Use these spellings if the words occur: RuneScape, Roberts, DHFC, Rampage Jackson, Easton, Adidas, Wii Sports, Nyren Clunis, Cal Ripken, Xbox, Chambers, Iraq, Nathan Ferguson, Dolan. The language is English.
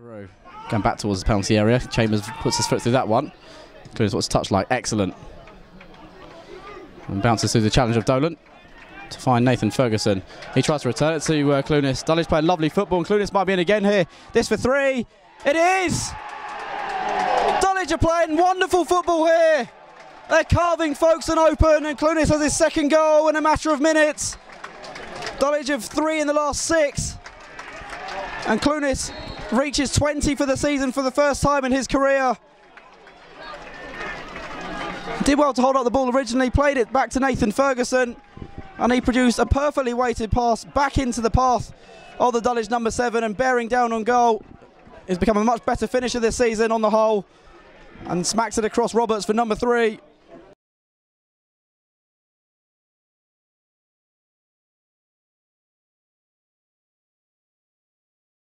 Peru. Going back towards the penalty area. Chambers puts his foot through that one. Clunis, what's touch like? Excellent. And bounces through the challenge of Dolan to find Nathan Ferguson. He tries to return it to Clunis. Dolan's playing lovely football, and Clunis might be in again here. This for three. It is! Dolan are playing wonderful football here. They're carving folks an open, and Clunis has his second goal in a matter of minutes. Dolan have three in the last six. And Clunis reaches 20 for the season for the first time in his career. Did well to hold up the ball originally, played it back to Nathan Ferguson, and he produced a perfectly weighted pass back into the path of the Dulwich number 7, and bearing down on goal. He's become a much better finisher this season on the whole, and smacks it across Roberts for number 3.